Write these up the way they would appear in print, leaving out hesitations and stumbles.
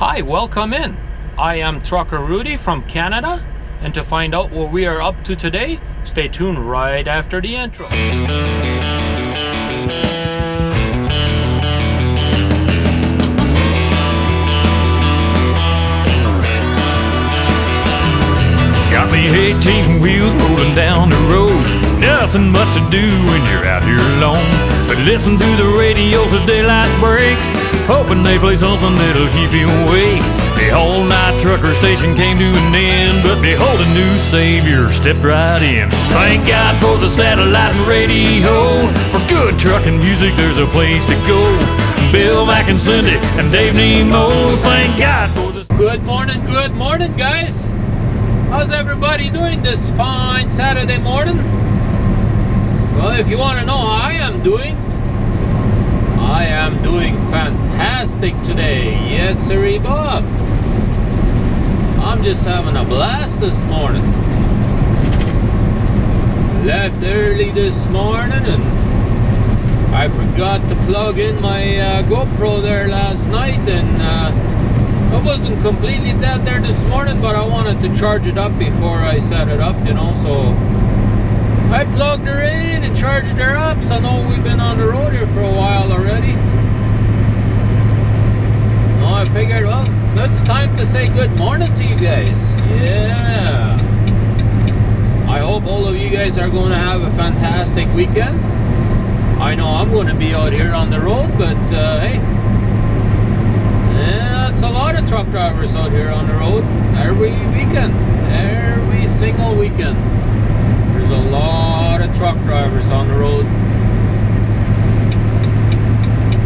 Hi, welcome in. I am Trucker Rudy from Canada, and to find out what we are up to today, stay tuned right after the intro. Got me 18 wheels rolling down the road. Nothing much to do when you're out here alone. But listen to the radio till daylight breaks, hoping they play something that'll keep you awake. The all-night trucker station came to an end, but behold, a new savior stepped right in. Thank God for the satellite and radio. For good trucking music, there's a place to go. Bill Mack and Cindy and Dave Nemo. Thank God for this. Good morning, guys. How's everybody doing this fine Saturday morning? Well, if you want to know how I am doing fantastic today. Yes, sirree, Bob. I'm just having a blast this morning. Left early this morning, and I forgot to plug in my GoPro there last night, and I wasn't completely dead there this morning, but I wanted to charge it up before I set it up, you know, so I plugged her in and charged her up, so I know we've been on the road here for a while already. No, I figured, well, it's time to say good morning to you guys. Yeah. I hope all of you guys are going to have a fantastic weekend. I know I'm going to be out here on the road, but hey. Yeah, it's a lot of truck drivers out here on the road every weekend. Every single weekend. There's a lot of truck drivers on the road,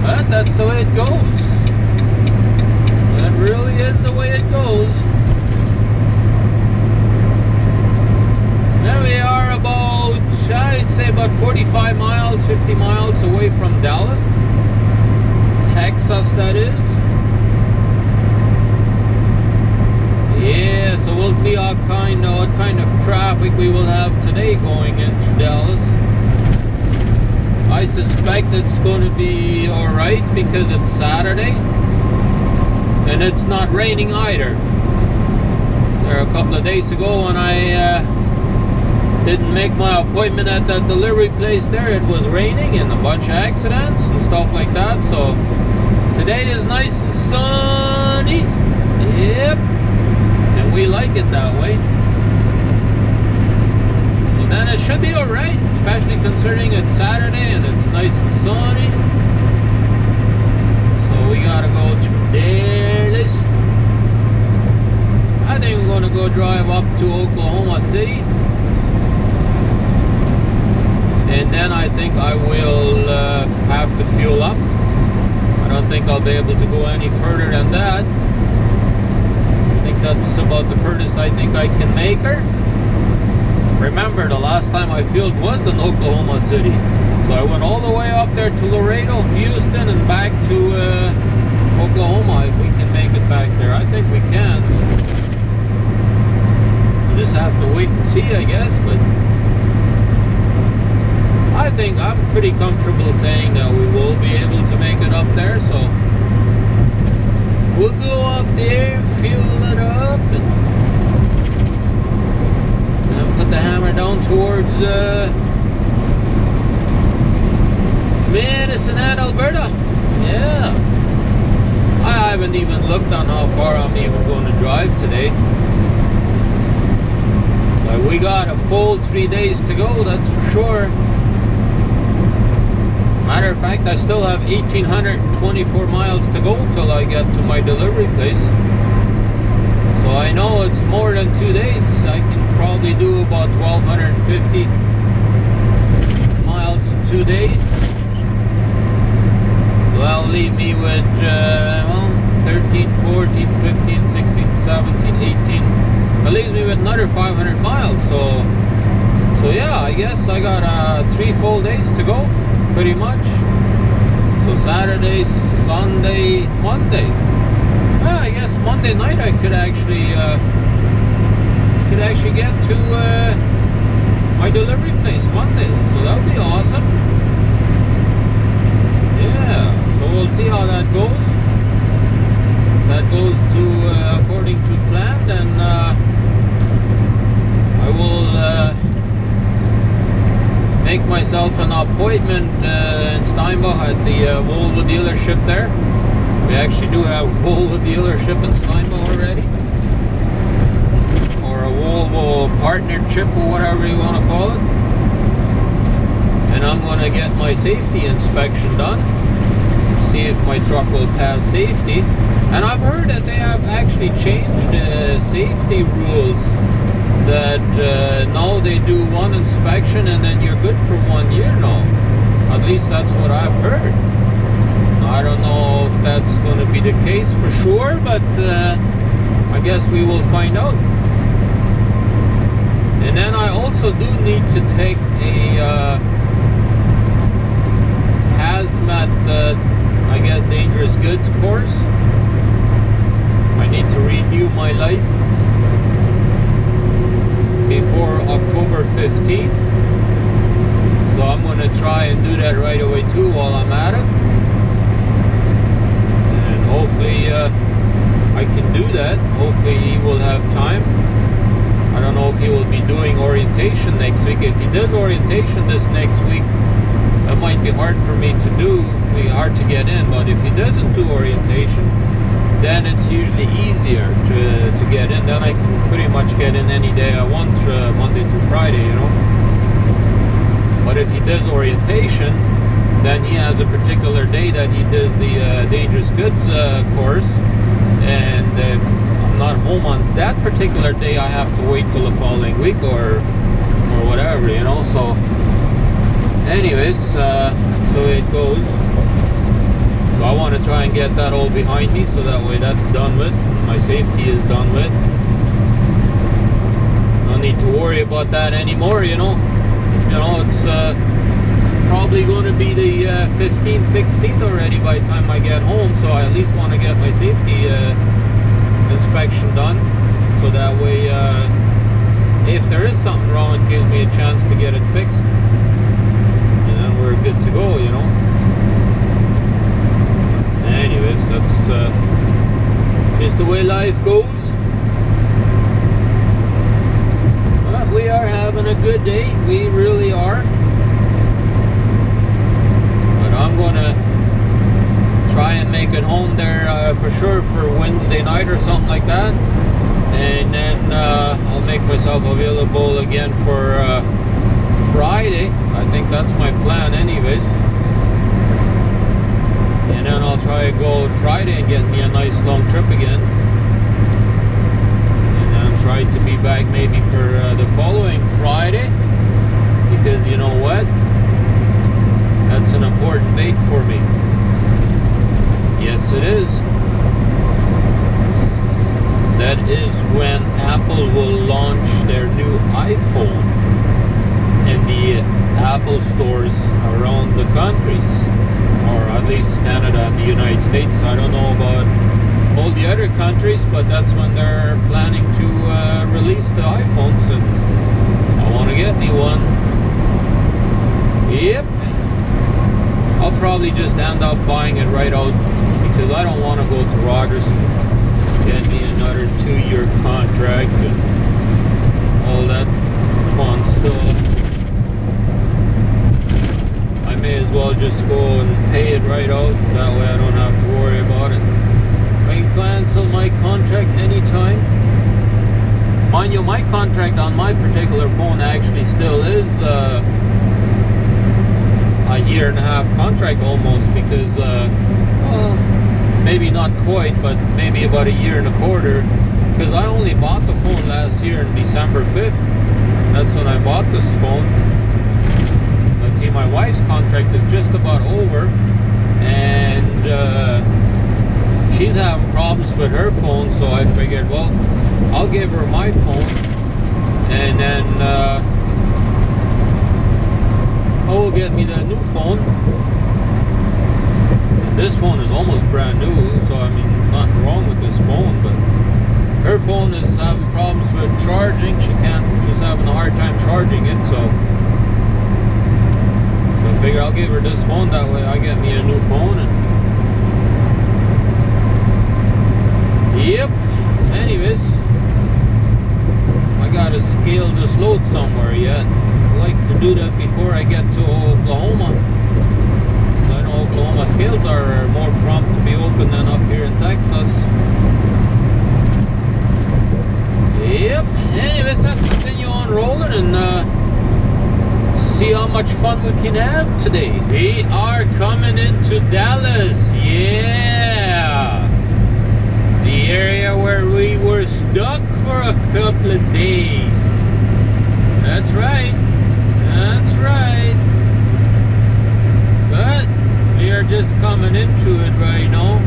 but that's the way it goes. That really is the way it goes. Now we are about, I'd say about 45 miles, 50 miles away from Dallas, Texas, that is. Yeah, so we'll see what kind of traffic we will have today going into Dallas. I suspect it's going to be alright because it's Saturday. And it's not raining either. There a couple of days ago when I didn't make my appointment at that delivery place there, it was raining and a bunch of accidents and stuff like that. So today is nice and sunny. Yep. We like it that way, so then it should be all right, especially considering it's Saturday and it's nice and sunny. So we gotta go through Dallas. I think we're gonna go drive up to Oklahoma City, and then I think I will have to fuel up. I don't think I'll be able to go any further than that. That's about the furthest I think I can make her. Remember, the last time I fueled was in Oklahoma City, so I went all the way up there to Laredo, Houston, and back to Oklahoma. If we can make it back there, I think we can. We'll just have to wait and see, I guess, but I think I'm pretty comfortable saying that we will be able to make it up there, so we'll go up there, fuel it up, and put the hammer down towards Medicine Hat, Alberta. Yeah. I haven't even looked on how far I'm even going to drive today. But we got a full 3 days to go, that's for sure. Matter of fact, I still have 1,824 miles to go till I get to my delivery place. So I know it's more than 2 days. I can probably do about 1,250 miles in 2 days. So that'll leave me with, well, 13, 14, 15, 16, 17, 18. That leaves me with another 500 miles. So yeah, I guess I got 3 full days to go, pretty much. So Saturday, Sunday, Monday. Well, I guess Monday night I could actually get to my delivery place Monday, so that would be awesome. Yeah, so we'll see how that goes. that goes to according to plan, then I will make myself an appointment in Steinbach at the Volvo dealership there. We actually do have a Volvo dealership in Steinbach already, or a Volvo partnership or whatever you want to call it. And I'm going to get my safety inspection done, see if my truck will pass safety. And I've heard that they have actually changed the safety rules, that now they do one inspection and then you're good for 1 year now. At least that's what I've heard. I don't know if that's going to be the case for sure, but I guess we will find out. And then I also do need to take a hazmat, I guess, dangerous goods course. I need to renew my license before October 15th. So I'm going to try and do that right away too while I'm at it. And hopefully I can do that. Hopefully he will have time. I don't know if he will be doing orientation next week. If he does orientation this next week, that might be hard for me to do, be hard to get in, but if he doesn't do orientation, then it's usually easier to get in. Then I can pretty much get in any day I want, Monday to Friday, you know. But if he does orientation, then he has a particular day that he does the dangerous goods course, and if I'm not home on that particular day, I have to wait till the following week or whatever, you know. So anyways, so it goes. So I want to try and get that all behind me, so that way that's done with. My safety is done with. No need to worry about that anymore, you know. You know, it's probably going to be the 15th, 16th already by the time I get home. So I at least want to get my safety inspection done, so that way, if there is something wrong, it gives me a chance to get it fixed. We're good to go, you know. Anyways, that's just the way life goes. But we are having a good day, we really are. But I'm gonna try and make it home there for sure for Wednesday night or something like that, and then I'll make myself available again for Friday. I think that's my plan anyways, and then I'll try and go out Friday and get me a nice long trip again, and then try to be back maybe for the following Friday, because you know what, that's an important date for me. Yes it is. That is when Apple will launch their new iPhone in the Apple stores around the countries, or at least Canada and the United States. I don't know about all the other countries, but that's when they're planning to release the iPhones, and I want to get me one. Yep, I'll probably just end up buying it right out, because I don't want to go to Rogers and get me another 2-year contract and all that fun stuff. May as well just go and pay it right out, that way I don't have to worry about it. I can cancel my contract anytime. Mind you, my contract on my particular phone actually still is a 1.5-year contract almost, because well, maybe not quite, but maybe about 1.25 years, because I only bought the phone last year on December 5th. That's when I bought this phone. See, my wife's contract is just about over, and she's having problems with her phone, so I figured, well, I'll give her my phone, and then I will get me the new phone. And this phone is almost brand new, so I mean, nothing wrong with this phone, but her phone is having problems with charging. She can't, she's having a hard time charging it, so I figure I'll give her this phone, that way I get me a new phone, and Yep. Anyways, I gotta scale this load somewhere yet. I like to do that before I get to Oklahoma. I know Oklahoma scales are more prompt to be open than up here in Texas. Yep. Anyways, let's continue on rolling and see how much fun we can have today. We are coming into Dallas. Yeah, the area where we were stuck for a couple of days. That's right, that's right. But we are just coming into it right now.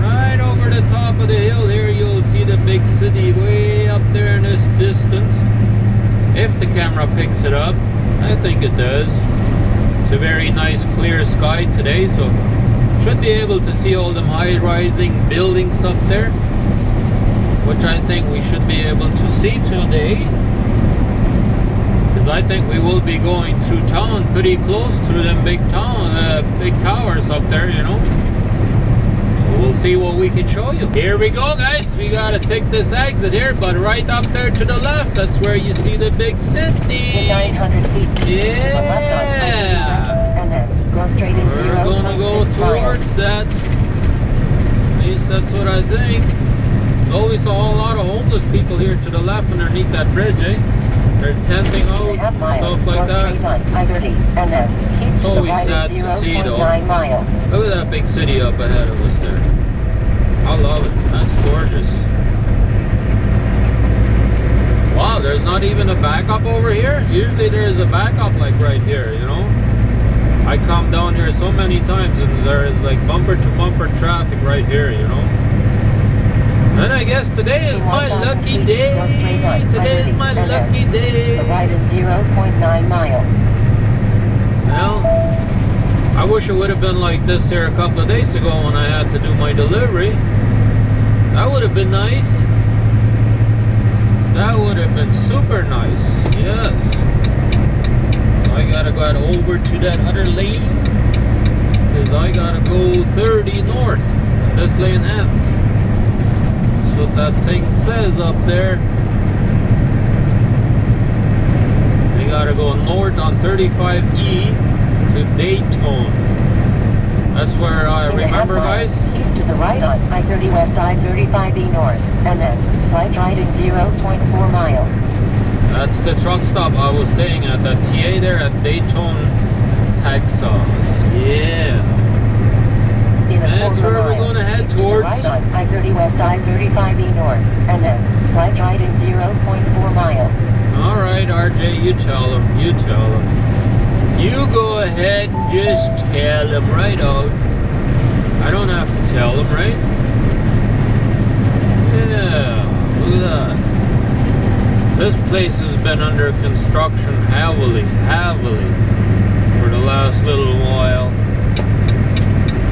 Right over the top of the hill here, you'll see the big city way up there in this distance, if the camera picks it up. I think it does. It's a very nice clear sky today, so should be able to see all them high-rising buildings up there, which I think we should be able to see today, because I think we will be going through town pretty close through them big towers up there, you know. So we'll see what we can show you. Here we go, guys. We gotta take this exit here, but right up there to the left, that's where you see the big city. 900 feet. Yeah. To the left on straight in. We're gonna go towards that. At least that's what I think. Oh, we saw a lot of homeless people here to the left underneath that bridge, eh? They're tenting out, stuff like that. It's always sad to see though. Look at that big city up ahead of us there. I love it. That's gorgeous. Wow, there's not even a backup over here. Usually there is a backup like right here, you know. I come down here so many times and there is like bumper to bumper traffic right here, you know. And I guess today is my lucky day. Today is my lucky day. Right at 0.9 miles. Well, I wish it would have been like this here a couple of days ago when I had to do my delivery. That would have been nice. That would have been super nice. Yes. I gotta go over to that other lane because I gotta go 30 north. And this lane ends. That's what that thing says up there. We gotta go north on 35E to Dayton. That's where I remember, guys. Keep to the right on I-30 West, I-35E North, and then slide right in 0.4 miles. That's the truck stop I was staying at, the TA there at Dayton, Texas. Yeah. That's where we're going to head towards. Right on I-30 West, I-35E North, and then slide right in 0.4 miles. Alright, RJ, you tell them, you tell them. You go ahead and just tell them right out. I don't have to tell them, right? Yeah, look at that. This place has been under construction heavily, heavily for the last little while.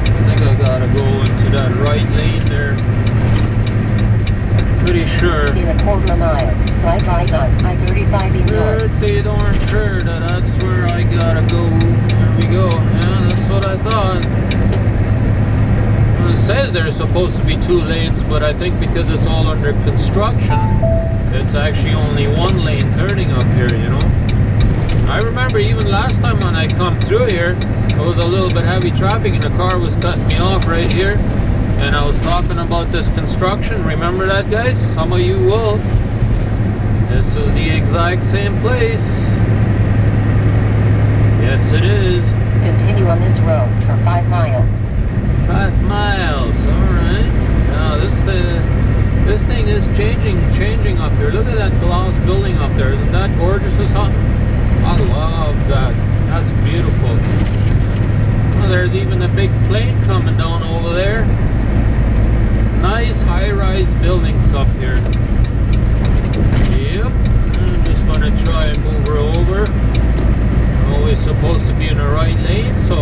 I think I gotta go into that right lane there. Pretty sure. In a quarter mile, slide right on I-35E North. Pretty darn sure that that's where I gotta go. There we go. Yeah, that's what I thought. Well, it says there's supposed to be two lanes, but I think because it's all under construction, it's actually only one lane turning up here, you know. I remember even last time when I come through here, it was a little bit heavy traffic and the car was cutting me off right here. And I was talking about this construction. Remember that, guys? Some of you will. This is the exact same place. Yes, it is. Continue on this road for 5 miles. 5 miles, alright. Now this is this thing is changing up here. Look at that glass building up there. Isn't that gorgeous or something? I love that. That's beautiful. Well, there's even a big plane coming down over there. Nice high-rise buildings up here. Yep. I'm just going to try and move her over. I'm always supposed to be in the right lane, so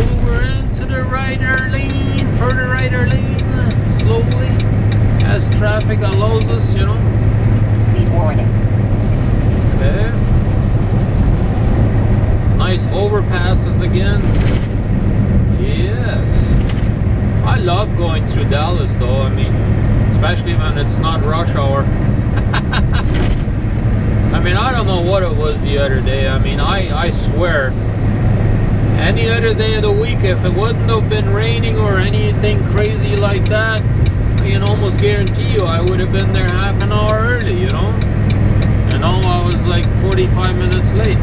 over into the rider lane, further rider lane. Slowly, as traffic allows us, you know. Speed warning. Okay. Nice overpasses again. Yes. I love going through Dallas. so I mean, especially when it's not rush hour. I mean, I don't know what it was the other day. I mean, I swear, any other day of the week, if it wouldn't have been raining or anything crazy like that, I can almost guarantee you I would have been there half an hour early, you know? And all I was like 45 minutes late.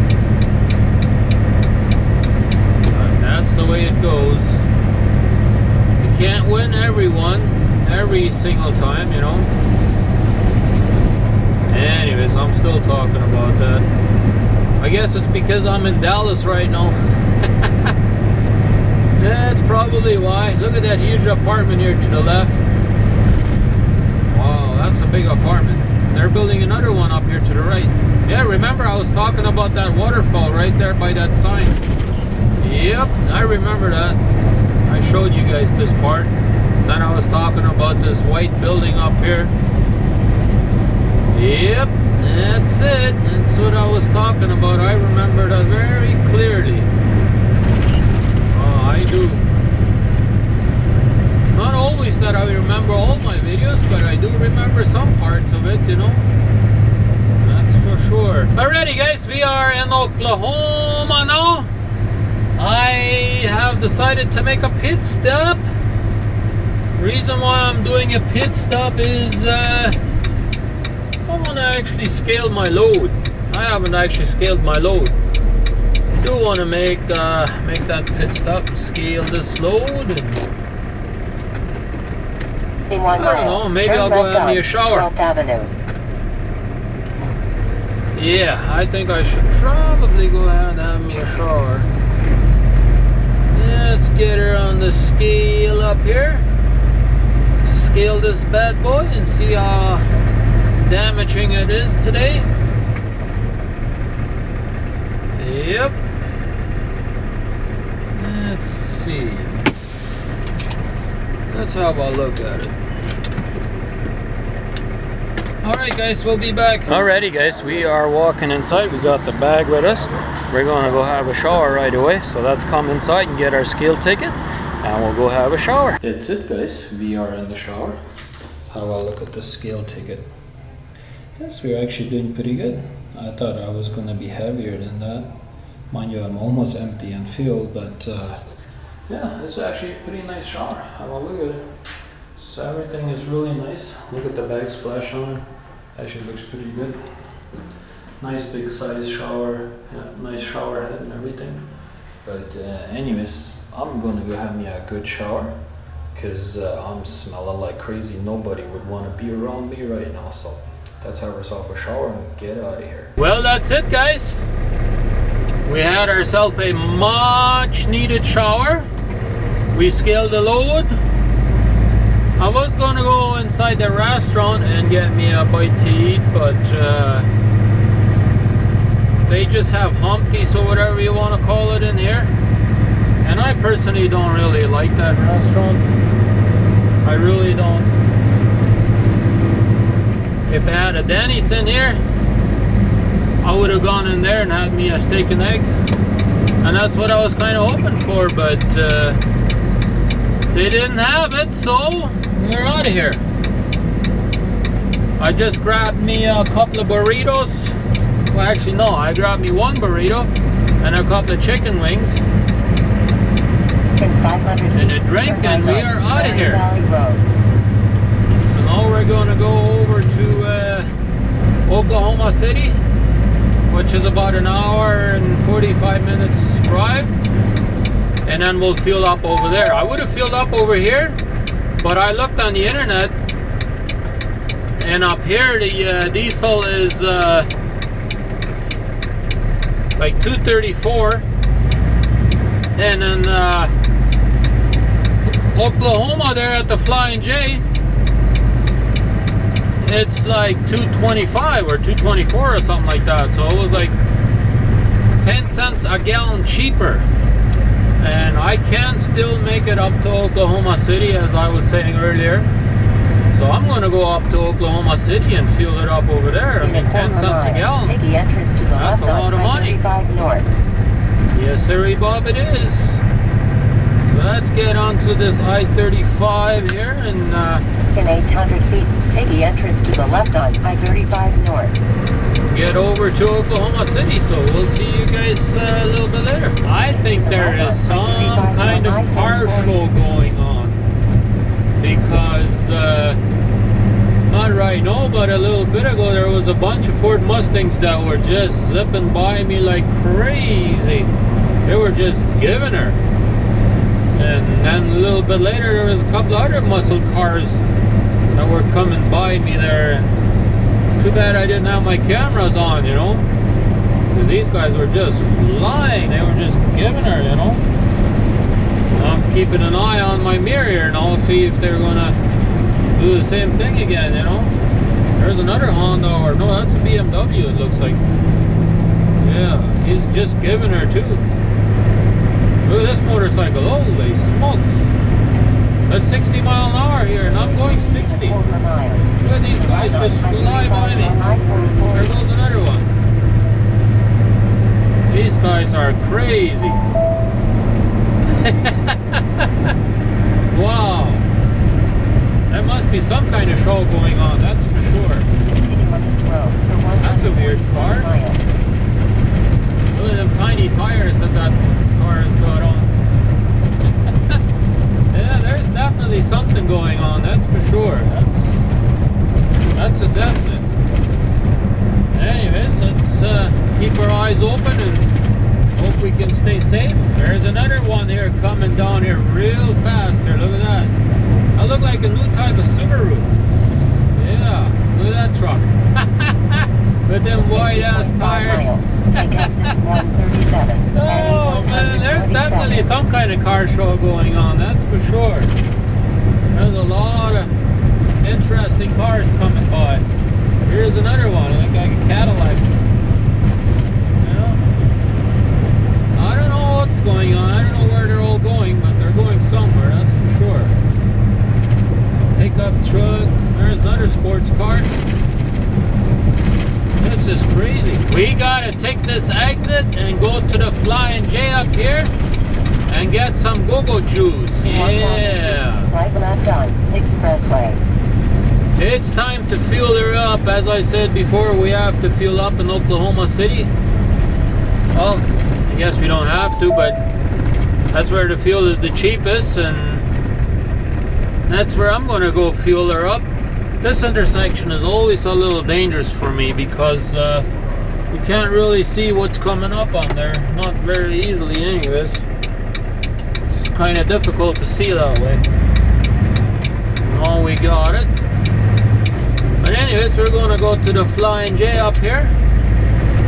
But that's the way it goes. You can't win everyone, every single time, you know? Anyways, I'm still talking about that. I guess it's because I'm in Dallas right now. That's probably why. Look at that huge apartment here to the left. Wow, that's a big apartment. They're building another one up here to the right. Yeah, remember I was talking about that waterfall right there by that sign. Yep, I remember that. I showed you guys this part. Then I was talking about this white building up here. Yep, that's it. That's what I was talking about. I remember that very clearly. I do. Not always that I remember all my videos, but I do remember some parts of it, you know. That's for sure. Alrighty guys, we are in Oklahoma now. I have decided to make a pit stop. The reason why I'm doing a pit stop is I want to actually scale my load. I haven't actually scaled my load. I do want to make that pit stop and scale this load. In one I don't know, maybe I'll go have me a shower. Yeah, I think I should probably go ahead and have me a shower. Yeah, let's get her on the scale up here. Scale this bad boy and see how damaging it is today. Yep. Let's see. Let's have a look at it. Alright guys, we'll be back. Alrighty guys, we are walking inside. We got the bag with us. We're gonna go have a shower right away. So let's come inside and get our scale ticket and we'll go have a shower. That's it guys, we are in the shower. Have a look at the scale ticket. Yes, we're actually doing pretty good. I thought I was gonna be heavier than that. Mind you, I'm almost empty and filled, but yeah, it's actually a pretty nice shower. Have a look at it. So everything is really nice. Look at the backsplash on it. Actually looks pretty good. Nice big size shower, yeah, nice shower head and everything. But anyways, I'm gonna go have me a good shower because I'm smelling like crazy. Nobody would wanna be around me right now, so let's have ourselves a shower and get out of here. Well, that's it guys. We had ourselves a much needed shower. We scaled the load. I was gonna go inside the restaurant and get me a bite to eat, but they just have Humpty's or whatever you want to call it in here. And I personally don't really like that restaurant. I really don't. If they had a Denny's in here, I would have gone in there and had me a steak and eggs, and that's what I was kind of hoping for, but they didn't have it, so we're out of here. I just grabbed me a couple of burritos. Well, actually no, I grabbed me one burrito and a couple of chicken wings and a drink, and we are out of here. So now we're gonna go over to Oklahoma City, which is about an hour and 45 minutes drive, and then we'll fuel up over there. I would have fueled up over here, but I looked on the internet, and up here the diesel is like $2.34, and in Oklahoma there at the Flying J it's like $2.25 or $2.24 or something like that. So it was like 10 cents a gallon cheaper, and I can still make it up to Oklahoma City, as I was saying earlier. So I'm gonna go up to Oklahoma City and fuel it up over there. I mean, 10 cents a gallon, take the entrance to the left, that's a lot of money. Yes sirree Bob, it is. So let's get onto this I-35 here and In 800 feet, take the entrance to the left on I-35 North. Get over to Oklahoma City, so we'll see you guys a little bit later. I think there is some kind of car show going on, because not right now, but a little bit ago there was a bunch of Ford Mustangs that were just zipping by me like crazy. They were just giving her. And then a little bit later there was a couple other muscle cars that were coming by me there. Too bad I didn't have my cameras on, you know, because these guys were just flying. They were just giving her, you know. I'm keeping an eye on my mirror here, and I'll see if they're gonna do the same thing again, you know. There's another Honda, or no, that's a BMW it looks like. Yeah, he's just giving her too. Look at this motorcycle, holy smokes. That's 60 miles an hour here, and I'm going 60. Look at these guys just fly by me. There goes another one. These guys are crazy. Wow. There must be some kind of show going on, that's for sure. That's a weird car. Look at them tiny tires that car has got on. Yeah, there's definitely something going on, that's for sure. That's a definite. Anyways, let's keep our eyes open and hope we can stay safe. There's another one here coming down here real fast here, look at that. I look like a new type of Subaru. Yeah, look at that truck. With them wide-ass tires. Take exit 137. Oh man, there's definitely some kind of car show going on, that's for sure. There's a lot of interesting cars coming by. Here's another one, like a Cadillac. You know? I don't know what's going on, I don't know where they're all going, but they're going somewhere, that's for sure. Pickup truck, there's another sports car. This is crazy. We gotta take this exit and go to the Flying J up here and get some go-go juice. Yeah. Slide left on Expressway. It's time to fuel her up. As I said before, we have to fuel up in Oklahoma City. Well, I guess we don't have to, but that's where the fuel is the cheapest, and that's where I'm gonna go fuel her up. This intersection is always a little dangerous for me because you can't really see what's coming up on there. Not very easily anyways. It's kind of difficult to see that way. Oh, we got it. But anyways, we're going to go to the Flying J up here.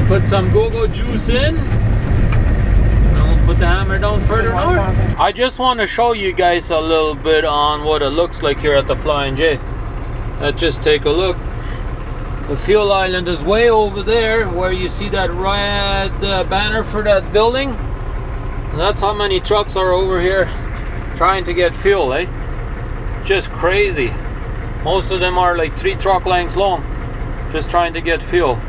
Put some go-go juice in. And we'll put the hammer down further north. I just want to show you guys a little bit on what it looks like here at the Flying J. Let's just take a look. The fuel island is way over there where you see that red banner for that building. And that's how many trucks are over here trying to get fuel, eh? Just crazy. Most of them are like 3 truck lengths long, just trying to get fuel.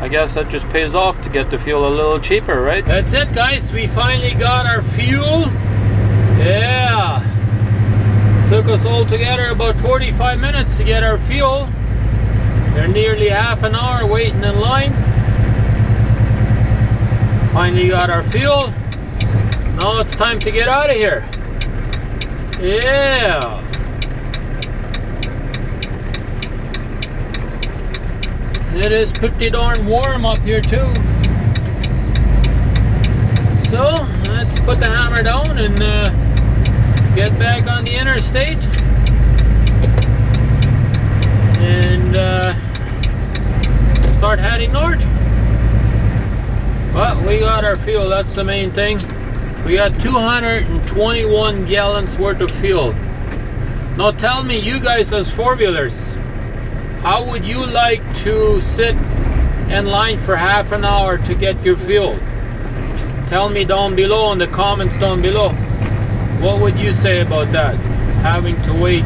I guess that just pays off to get the fuel a little cheaper, right? That's it, guys. We finally got our fuel. Yeah. Took us all together about 45 minutes to get our fuel. They're nearly half an hour waiting in line. Finally got our fuel. Now it's time to get out of here. Yeah. It is pretty darn warm up here too. So let's put the hammer down and get back on the interstate and start heading north. But we got our fuel, that's the main thing. We got 221 gallons worth of fuel. Now tell me, you guys as four-wheelers, how would you like to sit in line for half an hour to get your fuel? Tell me down below in the comments down below. What would you say about that? Having to wait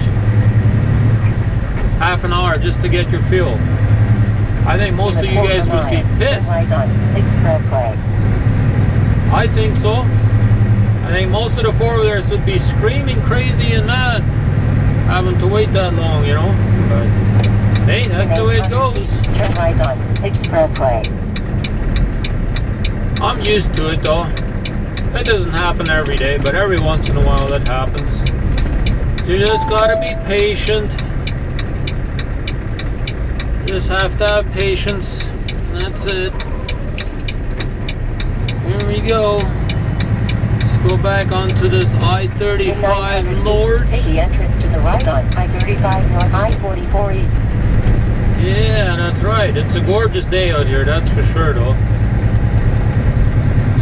half an hour just to get your fuel. I think most of you guys would be pissed. I think so. I think most of the four-wheelers would be screaming crazy and mad. having to wait that long, you know. But hey, that's the way it goes. Turn right on Expressway. I'm used to it though. It doesn't happen every day, but every once in a while that happens. You just gotta be patient. You just have to have patience. That's it. Here we go. Let's go back onto this I-35 North. Take the entrance to the right on I-35 North, I-44 East. Yeah, that's right. It's a gorgeous day out here, that's for sure though.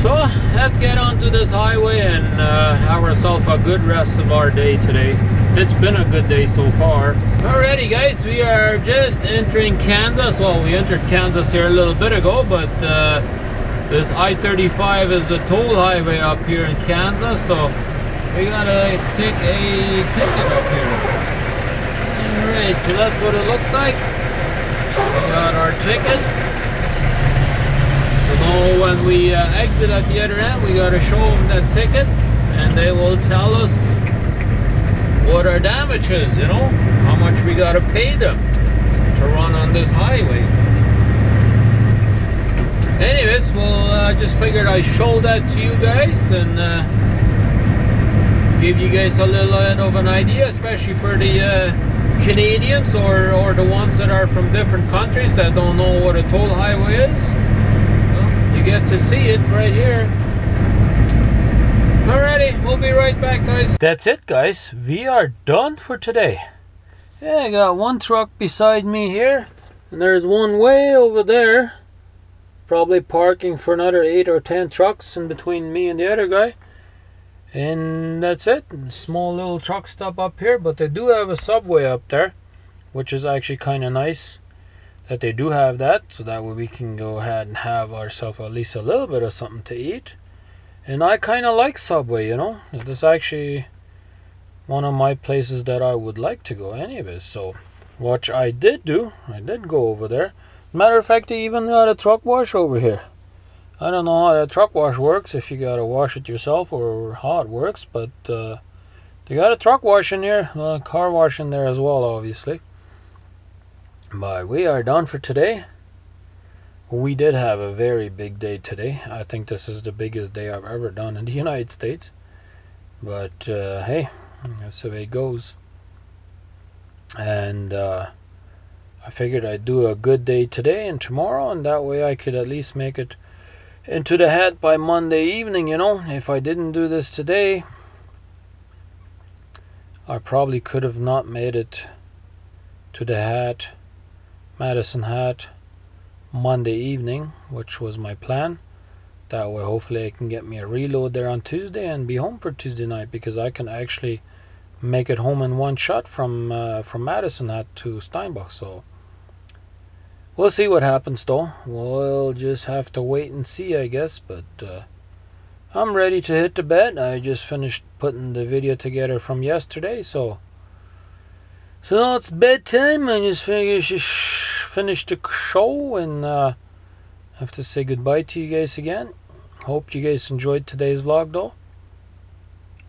So let's get onto this highway and have ourselves a good rest of our day today. It's been a good day so far. Alrighty guys, we are just entering Kansas. Well, we entered Kansas here a little bit ago, but this I-35 is a toll highway up here in Kansas, so we gotta take a ticket up here. Alright, so that's what it looks like. We got our ticket. So when we exit at the other end, we gotta show them that ticket and they will tell us what our damage is, you know, how much we gotta pay them to run on this highway. Anyways, well, I just figured I'd show that to you guys and give you guys a little bit of an idea, especially for the Canadians or the ones that are from different countries that don't know what a toll highway is. Get to see it right here. Alrighty, we'll be right back, guys. That's it, guys. We are done for today. Yeah, I got one truck beside me here, and there's one way over there, probably parking for another 8 or 10 trucks in between me and the other guy. And that's it. Small little truck stop up here, but they do have a Subway up there, which is actually kind of nice. That they do have that, so that way we can go ahead and have ourselves at least a little bit of something to eat. And I kind of like Subway, you know. This is actually one of my places that I would like to go anyways. So what I did do, I did go over there. Matter of fact, they even got a truck wash over here. I don't know how that truck wash works, if you gotta wash it yourself or how it works, but they got a truck wash in here, a car wash in there as well, obviously. But we are done for today. We did have a very big day today. I think this is the biggest day I've ever done in the United States. But hey, that's the way it goes. And I figured I'd do a good day today and tomorrow, and that way I could at least make it into the hat by Monday evening, you know. If I didn't do this today, I probably could have not made it to the hat, Medicine Hat, Monday evening, which was my plan. That way hopefully I can get me a reload there on Tuesday and be home for Tuesday night, because I can actually make it home in one shot from Medicine Hat to Steinbach. So we'll see what happens though. We'll just have to wait and see, I guess. But I'm ready to hit the bed. I just finished putting the video together from yesterday, so now it's bedtime. I just finished the show and have to say goodbye to you guys again. Hope you guys enjoyed today's vlog though.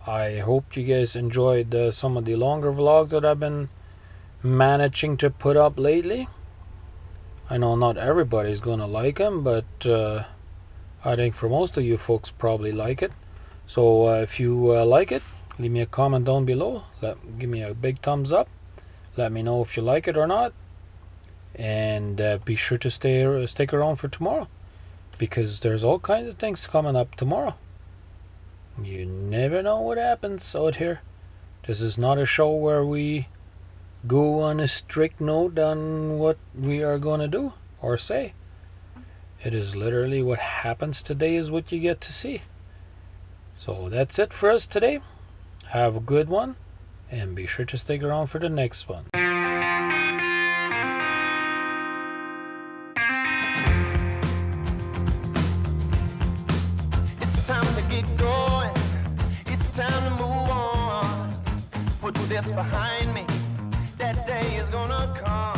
I hope you guys enjoyed some of the longer vlogs that I've been managing to put up lately. I know not everybody's gonna like them, but I think for most of you folks probably like it. So if you like it, leave me a comment down below. Give me a big thumbs up. Let me know if you like it or not, and be sure to stick around for tomorrow, because there's all kinds of things coming up tomorrow. You never know what happens out here. This is not a show where we go on a strict note on what we are going to do or say. It is literally what happens today is what you get to see. So that's it for us today. Have a good one. And be sure to stick around for the next one. It's time to get going. It's time to move on. Put this behind me. That day is gonna come.